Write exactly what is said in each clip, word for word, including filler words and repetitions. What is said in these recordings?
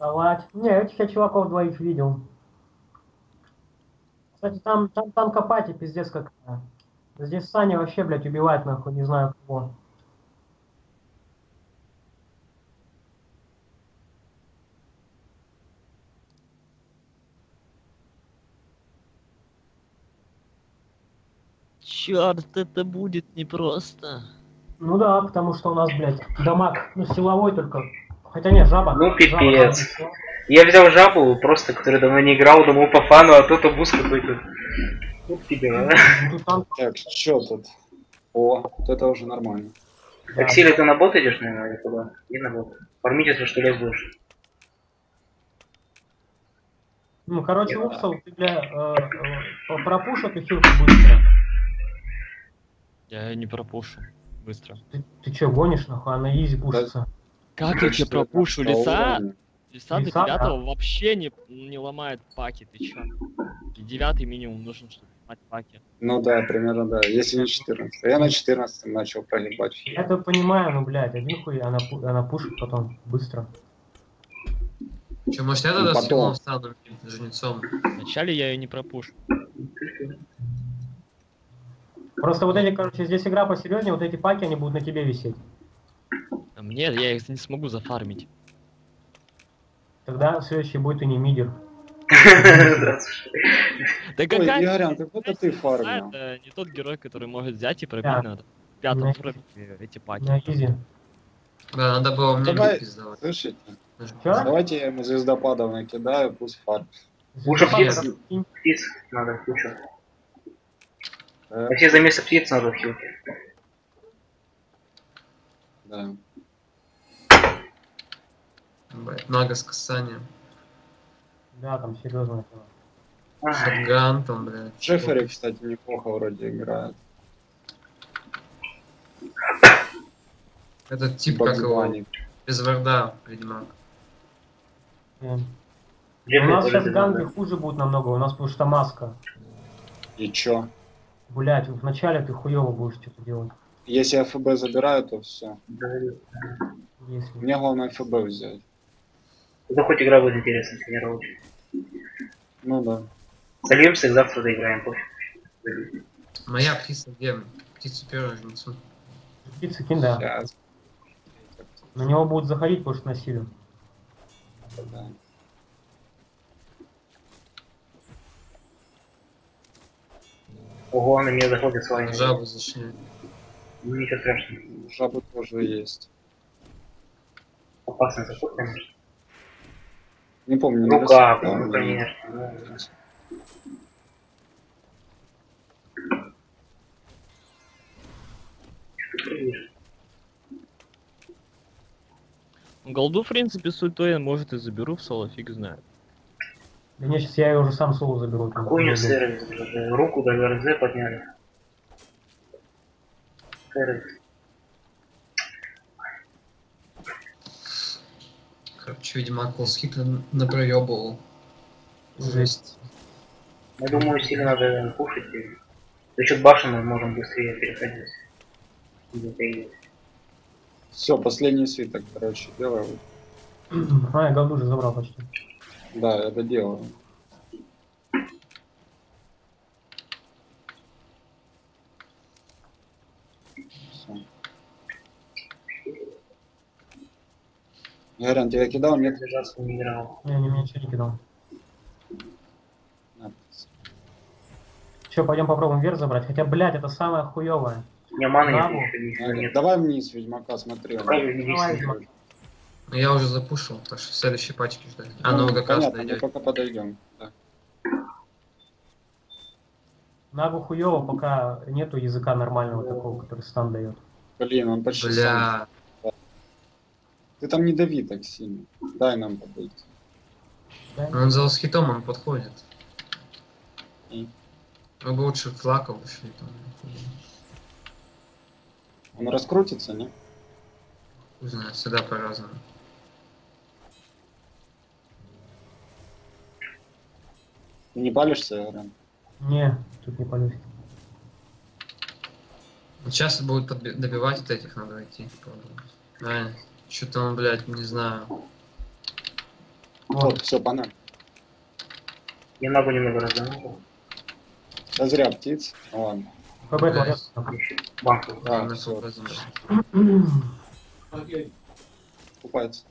Кровать. Не, этих я чуваков двоих видел. Кстати, там, там, там копать и пиздец какая. Здесь Саня вообще, блядь, убивает нахуй, не знаю кого. Черт, это будет непросто. Ну да, потому что у нас, блядь, дамаг, ну силовой только. Хотя нет, жаба. Ну пипец. Жаба, жаба. Я взял жабу просто, которая давно не играл, думал по фану, а тут обуз какой-то. Тут тебе, да? Так, что тут? О, вот это уже нормально. Да. Аксель, ты на бот идешь, наверное, или куда? И на бот. Формитесь, что ли, будешь. Ну, короче, упсал, ты для э, э, пропушат и хилку быстро. Я не пропушу. Быстро. Ты, ты че гонишь нахуй? Она изи пушится. Как я, я тебе пропушу? Лиса? Лиса до девятого вообще не, не ломает паки, ты че? И девятый минимум нужен, чтобы ломать паки. Ну да, примерно да. Если не четырнадцать. Я на четырнадцать начал проебать. Я это понимаю, ну блядь, один хуй, она, она пушит потом быстро. Че, может я тогда с Филом стану каким-то жнецом? Вначале я ее не пропушу. Просто вот эти, короче, здесь игра посерьезнее, вот эти паки, они будут на тебе висеть. А мне, я их не смогу зафармить. Тогда следующий будет и не мидер. Да какая... Ярян, как будто ты фармил. Это не тот герой, который может взять и пробить надо. Пятым пробить эти паки. На изи. Да, надо было мне звездопадов. Слышите? Давайте я ему звездопадов накидаю, пусть фарм. Уже птиц надо включать. А все за место птиц надо в хилке. Да. Нага с касанием. Да, там серьезно. Шотган там, блядь. Джеффери, кстати, неплохо вроде играет. Этот тип, как его, без варда, ведьмак. У нас сейчас ганги хуже будут намного, у нас потому что маска. И чё? Блять, вначале ты хуёво будешь что-то делать. Если я ФБ забираю, то все. Если... Мне главное ФБ взять. Да хоть игра будет интересна, тренировать. Ну да. Сольемся и завтра доиграем, пофиг. Моя птица где? Птица первая жнецу. Птица кинда. Сейчас. На него будут заходить, потому что насилие. Да. Ого, на меня заходит с вами. Жабу зашли. Ну ничего страшного. Жабы тоже есть. Опасный заход, конечно. Не помню. Ну как, ну конечно. Да, да. Что ты видишь? Голду, в принципе, суть то я, может, и заберу в соло, фиг знает. Да нет, сейчас я ее уже сам соло заберу. Какой не сервис? Руку до РЗ подняли. Сервис. Короче, видимо, колскик напроебывал. Жесть. Я думаю, сильно надо пушить. За счет башен мы можем быстрее переходить. Все, последний свиток, короче, делаю. А, я голду уже забрал почти. Да, это дело. Ярян, тебя кидал? Нет, лежаться не играл. Не, не, меня ничего не кидал. Че, пойдем попробуем вверх забрать? Хотя, блядь, это самое хуевое. Я маны нет. Давай вниз, ведьмака, смотри. Я уже запушил, так что следующей пачки ждать. А ну как раз дойдет. Пока подойдем. Да. Нагу хуево, пока нету языка нормального такого, который стан дает. Блин, он почти. Бля. Сам. Ты там не дави так сильно. Дай нам подойти. Он за лоскитом, он подходит. И? Мы бы лучше флаков ушли там. Он раскрутится, не? Узнаю, всегда по-разному. Ты не палишься, Ярян? Не, тут не палюсь. Сейчас будут подби добивать вот этих, надо идти. Да, что-то он, блядь, не знаю. Вот, все, банан. Я ногу немного разомнул. Да зря птиц. Ладно. ХБ хватит. Банку. Да, все. Купается.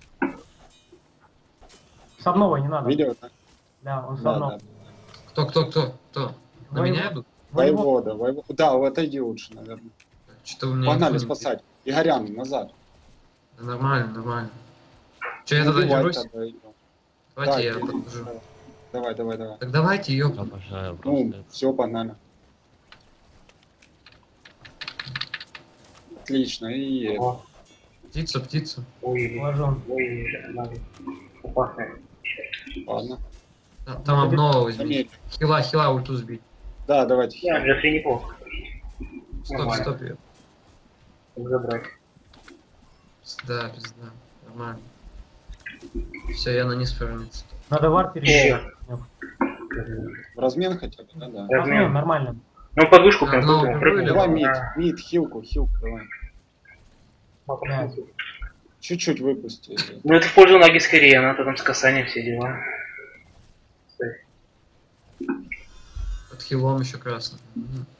Со мной не надо. Видео, да? Да, он со мной. Кто, кто, кто? Кто? На меня идут? Воевода, воевода. Да, отойди лучше, наверное. Что у меня погнали спасать. Игорян, назад. Да, нормально, нормально. Че, я тогда дерусь? Давайте я подхожу. Давай, давай, давай. Так давайте, ёпта. Ну, все, погнали. Отлично, и... Птицу, птицу. Ой, ложон. Ладно. Там обнова возьми. Хила, хила, ульту сбить. Да, давайте. Я же тренипов. Стоп, стоп, я. Забрать. Пизда, пизда. Нормально. Все, я на низ вернется. Надо вар перейти. В размен хотя бы, да, да. Размен, нормально. Ну, подушку прям тут. Давай мид, мид, хилку, хилку, давай. Чуть-чуть выпусти. Ну, это в пользу ноги скорее, она там с касанием все дела. Под хилом еще красный.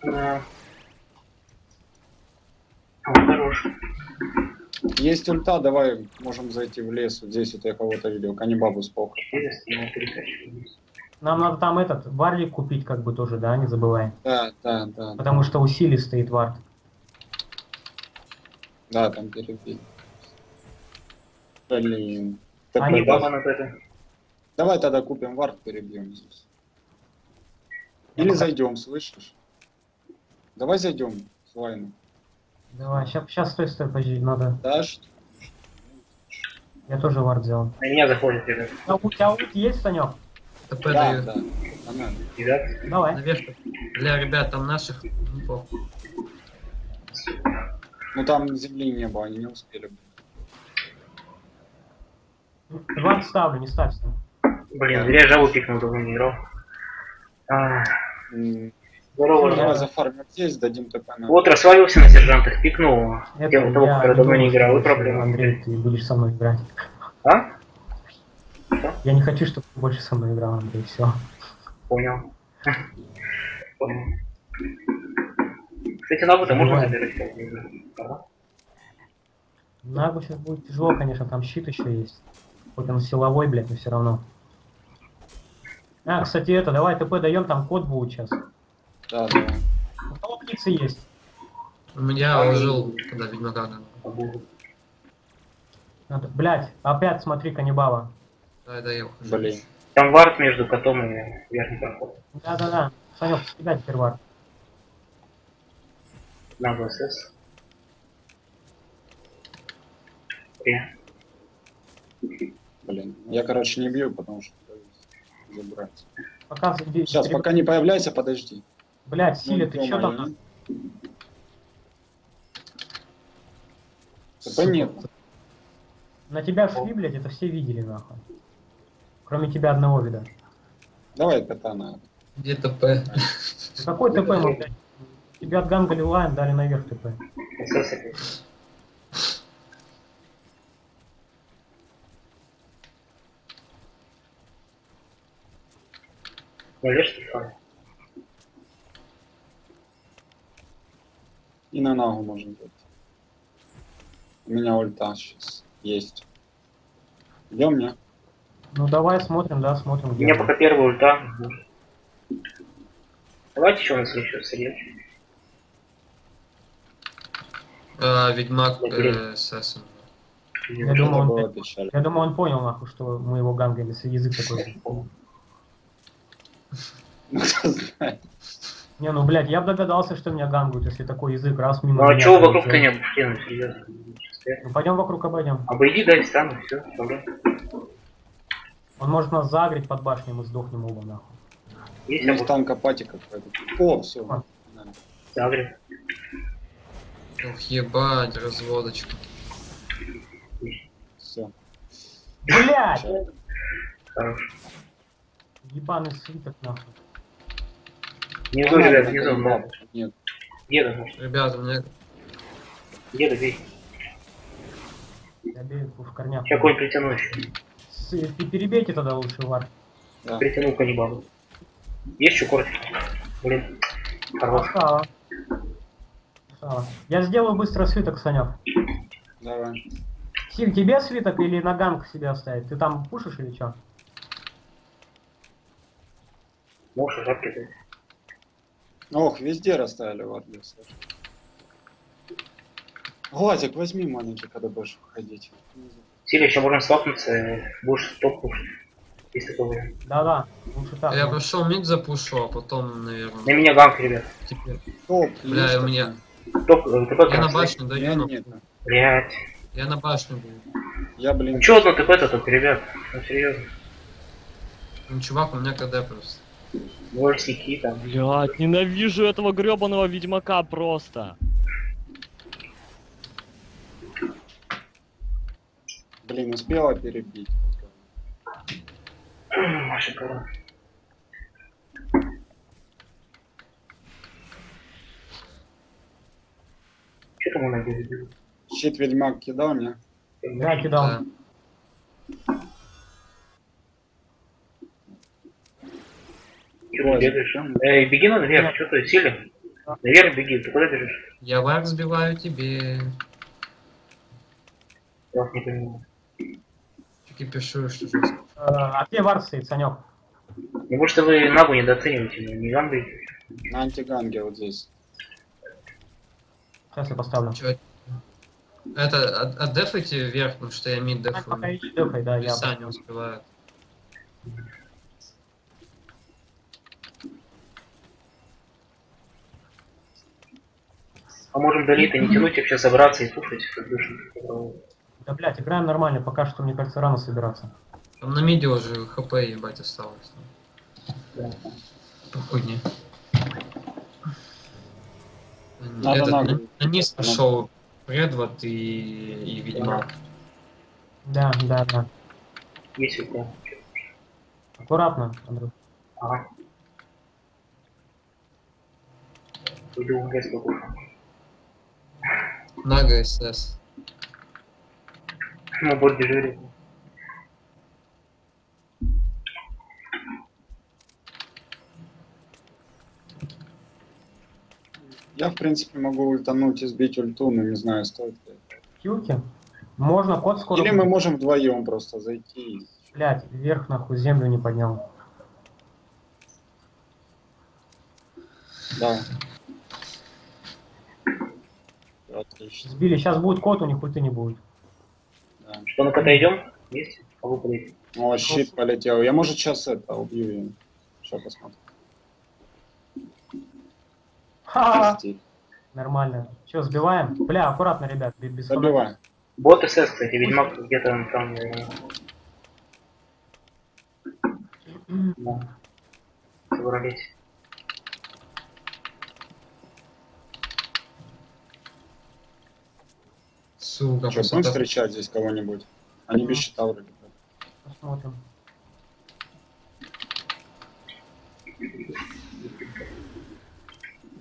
Да. Хорош. Есть ульта, давай можем зайти в лес. Вот здесь вот я кого-то видел, канибабу с полка. Нам надо там этот варлик купить, как бы тоже, да, не забываем. Да, да, да. Потому да. что усилий стоит вард. Да, там перебили. Блин. Они баба над это. Давай тогда купим вард, перебьем здесь. Или зайдем, слышишь? Давай зайдем с лайном. Давай, сейчас, сейчас, стой, стой, подожди, надо. Да, что? Я тоже вард взял. На меня заходит, ребят. А у тебя ульт есть, Санёк? ТП да, даю. Да, да. Давай. Наверх. Бля, ребят, там наших. Ну там земли не было, они не успели. Вард ставлю, не ставься. Блин, зря жабу пикнул, давно не играл. Здорово, давай зафармим здесь, дадим ТП на... Вот расслабился на сержантах, пикнул. Это я того, который давно не играл, и проблема. Андрей, ты будешь со мной играть. А? Что? Я не хочу, чтобы ты больше со мной играл, Андрей, все. Понял. Понял. Кстати, нагу-то можно забирать? Нагу сейчас будет тяжело, конечно, там щит еще есть. Хоть он силовой, блядь, но все равно. А, кстати, это, давай ТП даем, там код будет сейчас. Да, да. У кого птицы есть? У меня уложил, когда ведьмака. Блять, опять смотри, каннибала. Да, да, я ухожу. Блин. Там вард между котом и верхним проход. Да, да, да. Санёк, тебя теперь вард. На ВСС. Блин, я, короче, не бью, потому что забрать. Пока забей. Сейчас, переб... пока не появляйся, подожди. Блять, Силя, ну, ты чё там? Да нет. На тебя шли, блять, это все видели, нахуй. Кроме тебя одного вида. Давай катана. Где ТП? Какой ТП, блядь? Тебя отгангали лайн, дали наверх ТП. Наверх тихо. И на ногу можно быть. У меня ульта сейчас есть. Где мне? Ну давай смотрим, да, смотрим. У меня пока первая ульта. Угу. Давайте еще у нас еще средь. А, ведьмак э, Сессен. Я, я, думаю, он, я думаю, он понял, нахуй, что мы его гангами, язык такой. Не, ну блядь, я бы догадался, что меня гангуют, если такой язык раз мимо. Ну а чего вокруг коня пустено, серьезно? Ну пойдем вокруг обойдем. Обойди, дай встану, все, добро. Он может нас загреть под башней, мы сдохнем оба, нахуй. Есть танка патика какая-то. О, все. Загрет. Ох, ебать, разводочка. Все. Блядь! Хорош. Ебаный свиток, нахуй. Внизу, а ребят, внизу, да. Нет. Деда, может. Ребята, у меня... Деда, бей. Я бей в корнях. Сейчас конь притяну еще. перебейте тогда лучше вар. Да. Притянул каннибалу. Есть чукор? Блин. Хорош. Стало. Стало. Я сделаю быстро свиток, Санек. Давай. Сим, тебе свиток или на ганг себе оставить? Ты там пушишь или что? Можешь жабки дать. Ох, везде расставили варды. Глазик, возьми маленький, когда будешь выходить. Сири, еще можно свапнуться, будешь топ пушить. Если такое. Да-да, лучше так. Я пошел мид запушу, а потом, наверное... На меня ганг, ребят. Теперь. Топ, бля, у меня... Топ, ТП. Я на башню даю. Блять. Я на башню буду. Я, блин... Ну, чё одно ТП-то только, ребят? Ну, серьезно. Ну, чувак, у меня КД просто. Борсики там. Блять, ненавижу этого гребаного ведьмака просто. Блин, успела перебить. Шикарно. Что там она перебила? Щит ведьмак кидал мне? Да, кидал. Да. Чего ты бегаешь? Эй, беги наверх, что ты сели? Наверх беги, ты куда бежишь? Я варк сбиваю тебе. Я вас не понимаю. Пишу, что же. А где вард стоит, Санек? Не будь что вы нагу недооцениваете, не ганды. На антиганге вот здесь. Сейчас я поставлю. Чё? Это от, отдефайте вверх, потому что я мид дефу. Пока иди дефай, да, я. Саня успевает. А можем до лита не тянуть, вообще собраться и пушить, как душим. Да, блядь, играем нормально, пока что, мне кажется, рано собираться. Там на миде уже хп, ебать, осталось. Да. Похуднее. Этот, на, на низ пошел предвод и, и ведьмак. Да, да, да. Есть это. Аккуратно, Андрюх. Ага. Пойду в ГС покушаю. На ГСС. На борде жюри. Я в принципе могу ультануть и сбить ульту, но не знаю, стоит ли. Кьюки? Можно, кот скоро. Или мы можем вдвоем просто зайти. Блять, вверх нахуй, землю не поднял. Да. Отлично. Сбили, сейчас будет кот, у них ульты не будет. Что, ну-ка дойдем? Есть? О, щит полетел. Я, может, сейчас это убью ее. Сейчас посмотрим. Ха-ха! Нормально. Че, сбиваем? Бля, аккуратно, ребят. Без забиваем. Бот СС, кстати, ведьмак где-то там... Да. Собрались. Сука, что, будем встречать здесь кого-нибудь? Они без щита вроде. Посмотрим.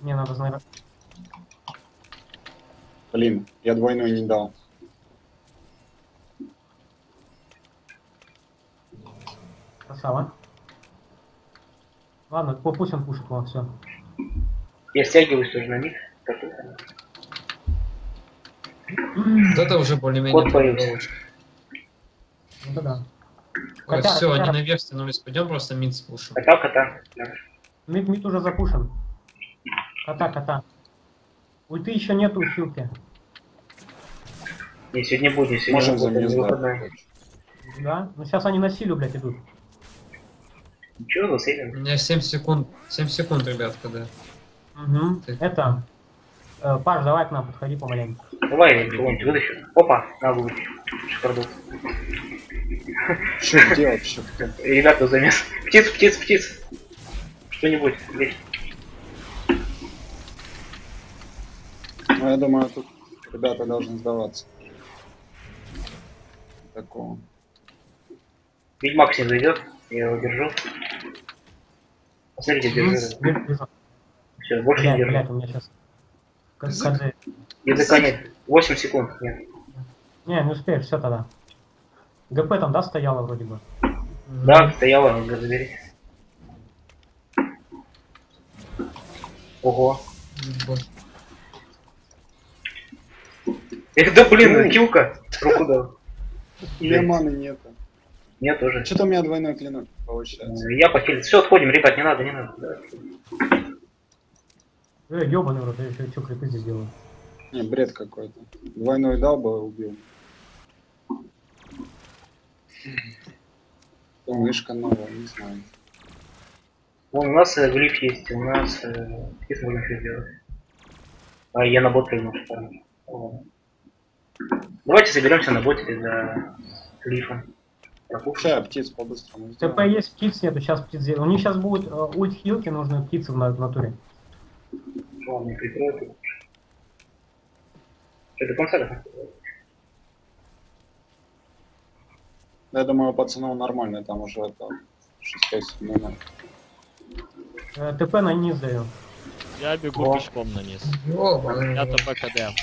Мне надо знать. Блин, я двойной не дал. Красава. Ладно, пусть он пушит вам все. Я стягиваюсь уже на миг. Вот это уже более-менее получше. Ну да. Ой, все, они наверх становятся. Пойдем просто мид спушим. Кота, кота. Мид, мид уже запушен. Кота, кота. Ульты еще нету у Хилки. Не, сегодня будет. Сегодня можем замерзнуть. Да? Ну сейчас они на силу, блядь, идут. Че за силу? У меня семь секунд, семь секунд, ребят, когда. Угу. Ты... Это... Паш, давай к нам, подходи помаленьку. Давай, Леонид, вытащи. Опа, надо вытащить. Шикардос. Что делать, что? Ребята, замес. Птиц, птиц, птиц. Что-нибудь, лечь. Ну, я думаю, тут ребята должны сдаваться. Такого. Ведьмак с ним зайдет, я его держу. Посмотрите, держи. Все, больше не держи. Язык? Языка нет. восемь секунд. Нет. Не, не успеешь, все тогда. ГП там, да, стояла вроде бы? Да, стояла, надо забери. Ого. Эх, да блин, килка. Руку дал. У меня маны нету. Мне тоже. Что-то у меня двойной клинок получается. Я похилил. Все, отходим, ребят, не надо, не надо. Э, ёбаный рот, я еще что крипы здесь делаю. Не, бред какой-то. Двойной дал бы, убил. Мышка новая, не знаю. Вон у нас э, глиф есть, у нас э, какие-то глифы делать. А я на боте ему что-то. Давайте соберемся на боте за глифом. Пропущаю птиц по-быстрому. ТП есть, птиц нету, сейчас птиц сделаем. У них сейчас будут э, ульт хилки, нужны птицы в натуре. Что, не прикроют? Что, до конца ли? Я думаю, пацанов нормально, там уже это шесть-пять минут. Э, ТП на низ даю. Я бегу О. пешком на низ. О, у меня ТП КД.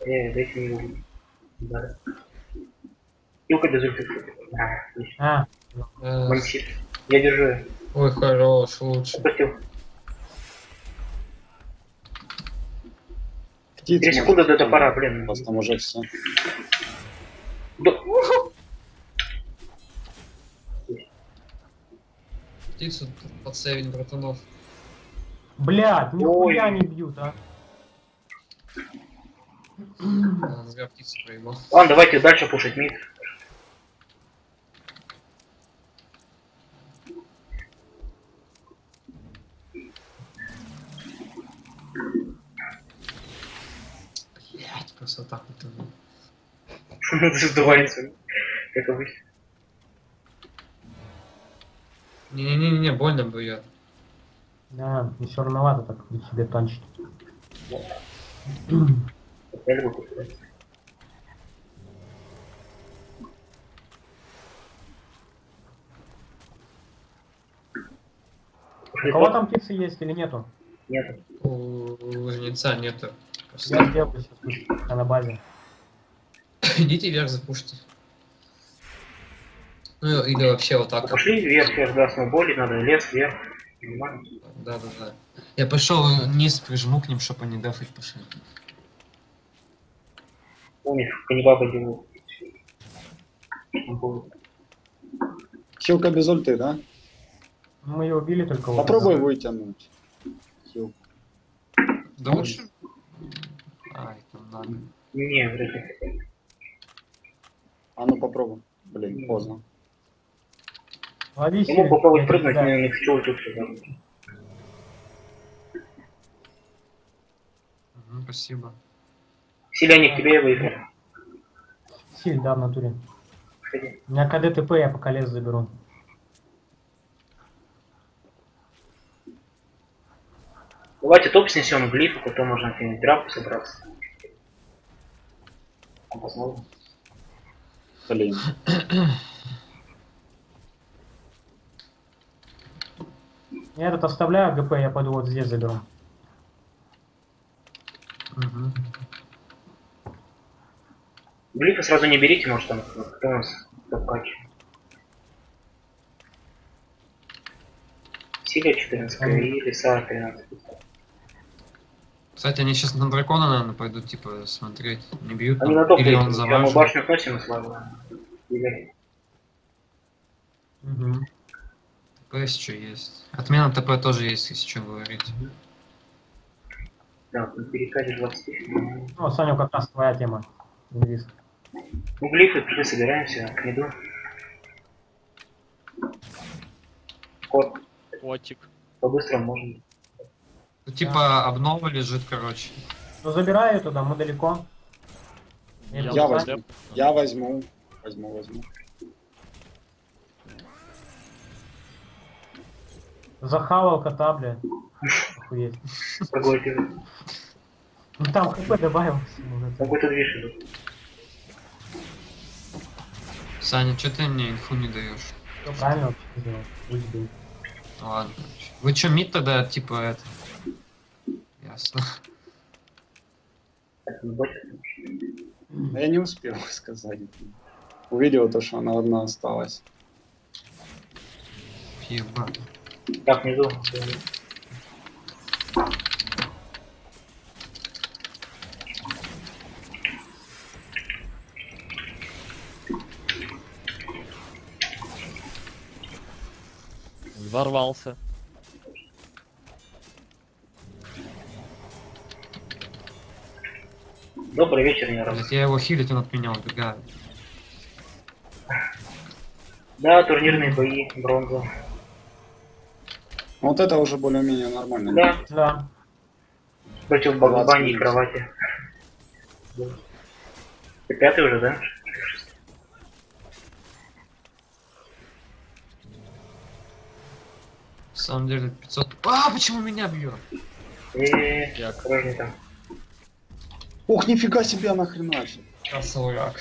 Э, дайте мне удар. Илка без ульты. А, отлично. Я держу. Ой, хорош, лучше. Отпустил. Три секунды до топора, блин. У вас там уже все. Птицу подсейвить, братанов. Блядь, нихуя не бьют, а. Ладно, давайте дальше пушить мид. Просто так вот сдувается, как обычно. Не-не-не, больно бьет. Да, еще рановато так для себя танчить. У кого там птицы есть или нету? Нету. У жнеца нету. Я сделаю сейчас, а на базе. Идите вверх, запушите. Ну или вообще вот так. Пошли вверх, вверх, да, сноуболить надо, лес вверх. Понимаешь? Да, да, да. Я пошел вниз, прижму к ним, чтобы они дафить пошли. У них каннибабы делают. Хилка без ульты, да? Мы ее убили только. Попробуй вот, вытянуть. Хилку. Да лучше. А, это надо. Не, вряд ли. А ну попробуем. Блин, поздно. Ловись. Ему попробовать прыгнуть, да. Не хочу вот тут сюда. Угу, спасибо. Селяник, тебе я выиграл. Силь, да, в натуре. Сходи. У меня КДТП, я пока лес заберу. Давайте топ снесем глиф, а потом можно какие-нибудь драку собраться. Посмотрим. Блин. Я этот оставляю ГП, я пойду вот здесь заберу. Угу. Глифа сразу не берите, может там кто у нас топкач. Силия четырнадцать и леса тринадцать. Кстати, они сейчас на дракона, наверное, пойдут, типа, смотреть, не бьют. Они там, на топ или он завалил. Мы башню относим и слава. Угу. ТП еще есть. Отмена ТП тоже есть, если что говорить. Да, на перекате двадцать. Ну, Саня, как раз твоя тема. Глиф. Ну, глифы, пришли, собираемся, к еду. Кот. Котик. По-быстрому можно. Типа да. Обнова лежит, короче. Ну забираю туда, мы далеко. Я, я, возьму. я возьму. Возьму, возьму. Захавал кота, бля. Охуеть. Ну там ХП добавился. Какой-то движ идут. Саня, что ты мне инфу не даешь? Все правильно вообще сделал. Ладно, короче. Вы что, мид тогда, типа, это... Ясно. Я не успел сказать. Увидел то, что она одна осталась. Ебать. Так, не должен. Ворвался. Добрый вечер, Нерв. Я его хилить, он от меня убегает. Да, турнирные бои, бронза. Вот это уже более-менее нормально. Да, да. Против бани и кровати. Да. Ты пятый уже, да? В самом деле пятьсот... А, почему меня бьет? И осторожней там. Ох, нифига себе, нахрена же. Красавяк.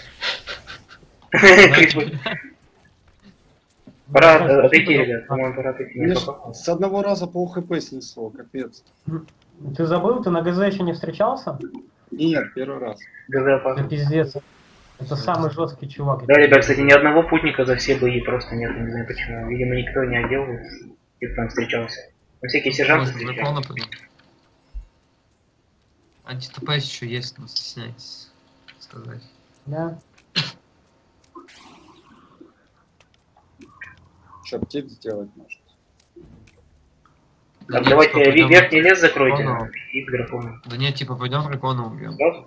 Брат, отойти, ребят. С одного раза пол хп снесло, капец. Ты забыл, ты на ГЗ еще не встречался? Нет, первый раз. ГЗ пиздец. Это самый жесткий чувак. Да, ребят, кстати, ни одного путника за все бои просто нет, не знаю почему. Видимо, никто не отделывается, и там встречался. Но всякие сержанты встречаются. Анти-ТП еще есть, но стесняйтесь сказать. Да. Что, птиц сделать может? Да, да, давайте типа, верхний лес закройте и дракона. Да нет, типа пойдем дракона убьем. Да?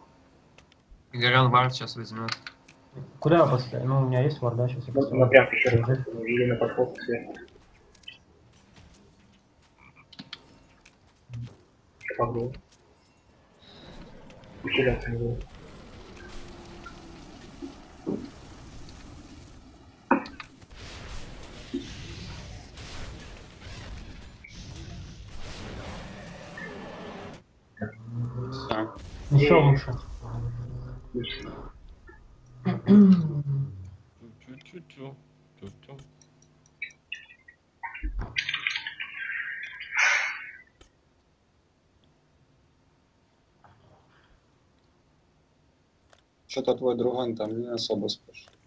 Игорян вард сейчас возьмет. Куда я поставил? Ну у меня есть варда сейчас. Ну, ну прям еще раз. Или на подход сверху. Еще погнул. Еще лучше. Что-то твой друган там не особо спешит.